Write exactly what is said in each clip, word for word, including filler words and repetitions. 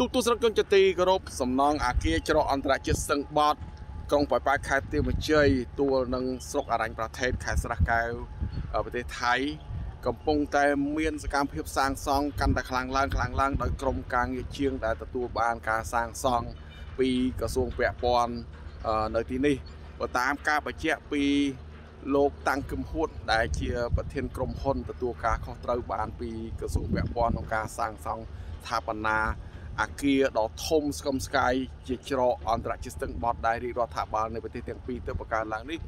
ตุตุสระกังจตีกรบสำนองอาเกียจรอันตรายเจสังบอดกองปล่อยปลาคายเตี้ยมาเชยตัวนังสกอรังประเทศคายสระกายประเทศไทยกำปงแต่เมียนสกัมเพียบสร้างซองกันแต่คลางล่างคลางล่างโดยกรมกลางเชียงแต่ตัวบานการสร้างซองปีกระทรวงแปะปอนในที่นี้ตามการประเจปีโลกตั้งกึมพูดได้เชียประเทศกรมพลตัวการข้อตรวบานปีกระทรวงแปะปอนของการสร้างซองทาปนาอาเกียดอกทมสกัมสกายเจจรออันตรายจิตตั้งบอดได้รีรัฐบาลในประเทศเตียงปีตัวประการหลังนี้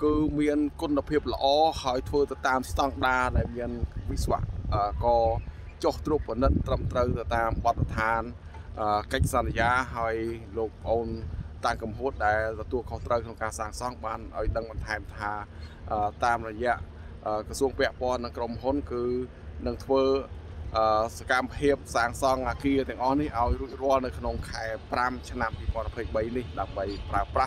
คือเมียนกุนเพียบละอ้อหายทัวตามสตางดาในเมียนวิศวะก็จกตรุปนั้นตรำตรึงตามปฏิทานกิจสัญญาหายโลกออนต่างกำหนดได้ตัวของตรึงของการสร้างสร้างบ้านเอาดังมันไทม์ทาตามระยะกระทรวงแปะปอนกรมห้นคือนังทัวสกามเพียบสร้างสร้างอาคีแต่อ้อนี่เอารุ่ยรัวในขนมไข่ปรามชนะปีปอนเพลย์ใบนี่ดับใบปราประ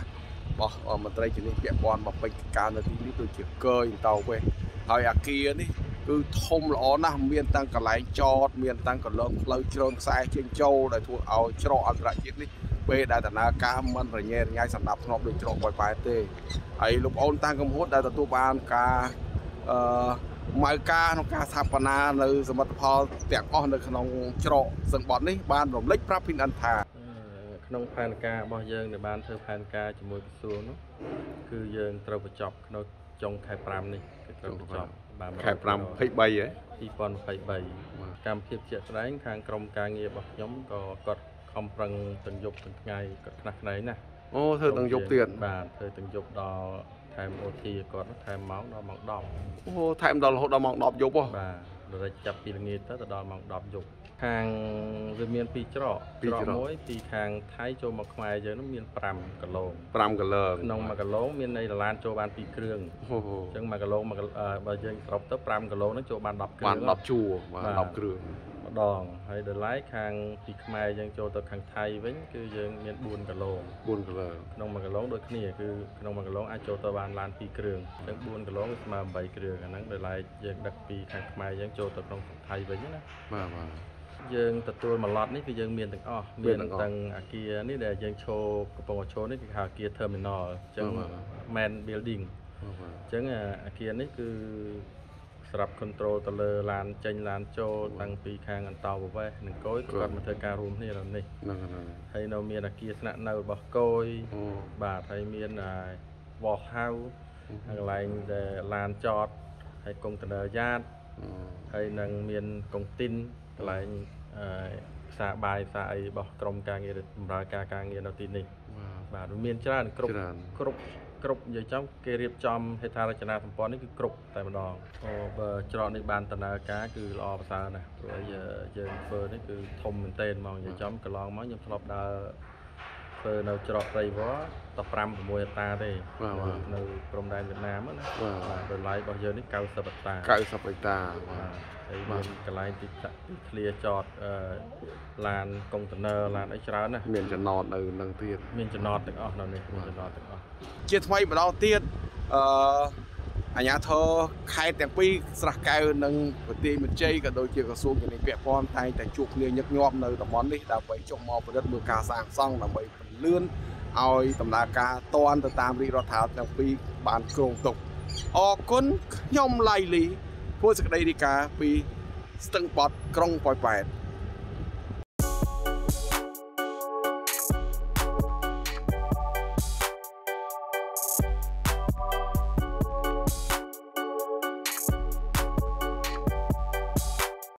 บอกมันจะได้จีนี่เปียบอลมาเป็นการนาทีนี้ตัวเกี่ยวเกยเตาเว้ยหอยอาเกียนี่คือทมล้อนะเมียนตั้งกับไหลจอดเมียนตั้งกับเริ่มเลยเชิงสายเชียงโจ้ได้ถูกเอาจรออันตรายจีนี่เปได้แต่นาการมันอะไรเงี้ยง่ายสำหรับนอบโดยจรอปล่อยไปเต้ไอ้ลูกโอนตั้งกำหดได้แต่ตัวบานกาเอ่อไม้กาโนกาสถาปนาในสมัติพอแตกอ้อนในขนมจรอสังบอลนี่บานหล่มเล็กพระพินอันธาน้องแผนการบางอย่างในบ้านเธอแผนการจะมวยกระทรวงเนาะคือยังเตาประจอบเราจงไข่ปรามนี่เตาประจอบไข่ปรามไผ่ใบเหรอที่ปอนไผ่ใบการเพียบเจียดร้ายทางกรมการเงียบบักย้อมก็กดคำปรังตึงยกตึงไงกดขนาดไหนนะโอ้เธอตึงยกเตือนบ้านเธอตึงยกดอไทม์โอทีก็ไทม์เมาส์ดอหมอกดอกโอ้ไทม์ดอหดอหมอกดอกยกป่ะเราจับปีละเงี้ยตั้งแต่ดอหมอกดอกยกทางเรือเมียนปีจรอจรอม้อยปีทางไทยโจมกมาเยอะน้ำเมียนปรำกะโลงปรำกะโลงน้องมากะโลงเมียนในลานโจบานปีเครื่องจังมากะโลงมากะเอ่อบางยังรบเตอร์ปรำกะโลงนั่นโจบานดับเครื่องดับชูดับเครื่องดองให้เดินไล่ทางปีขมายยังโจตัวทางไทยเว้นคือยังเมียนบุญกะโลงบุญกะโลงน้องมากะโลงโดยขี้คือน้องมากะโลงอาโจตะบานลานปีเครื่องจังบุญกะโลงมาใบเครื่องนั่งเดินไล่ยังดักปีทางขมายยังโจตัวทางไทยเว้นนะมามายังตัดตัวมาล็อตนี่คือยังเมียนตั้งอ้อเมียนตั้งอาเกียนี่แหละยังโชว์กระโปรงโชว์นี่คืออาเกียเทอร์มินอลจังแมนบิลดิ้งจังอาเกียนี่คือสำหรับคอนโทรลตะเลลานเจนลานโจตั้งปีแข่งอันเตาบอกว่าหนึ่งก้อยก่อนมาเธอการรวมนี่เรานี่ให้เราเมียนอาเกียสนะเราบอกก้อยบาทให้เมียนวอลเฮาอะไรแต่ลานจอดให้กงตะเลญาติให้นางเมียนกงตินหลายสาบายสายบอกกรมการเงินบราการการเงินเอาตีนี่บาทเมียนจราครบครบครบใหญ่จังเกเรียบจอมเหตุการณ์รจนาสมปองนี่คือครบแต่มันดองบอจราในบานตนาการคือรอภาษาเนี่ยเยอะเฟอร์นี่คือทมเหมือนเต้นมองใหญ่จังกระลองมั้งยังสลบดาเฟอร์เราจราไปวะตะปรำมวยตาได้ในกรมแดนเวียดนามนะโดยไล่บอกเยอะนี่เกาสับตาเกาสับตาไอ้เมียนกลายติดเคลียจอดลานคอนเทนเนอร์ลานไอ้ชรานะเมียนจะนอนเลยนั่งเตียนเมียนจะนอนตึกอ๋อนั่นนี่เมียนจะนอนตึกอ๋อเจ็ดไฟบดเตียนอันนี้เธอใครแต่งปีสระกายนั่งปฏิมิเจกับโดยเกี่ยวกับส่วนอย่างนี้เปียกปอนไทยแต่จุกเรียนยักยอมเลยแต่มอนนี่แต่ไปจงมอประเดิมมือกาสร้างซ่องแต่ไปเลื่อนเอาตำนานกาตอนตามรีรอถาแต่งปีบานโครงตกออกคนย่อมไล่ลีผู้สักใดดีกาปีสตึงปอดกรงปล่อยแปด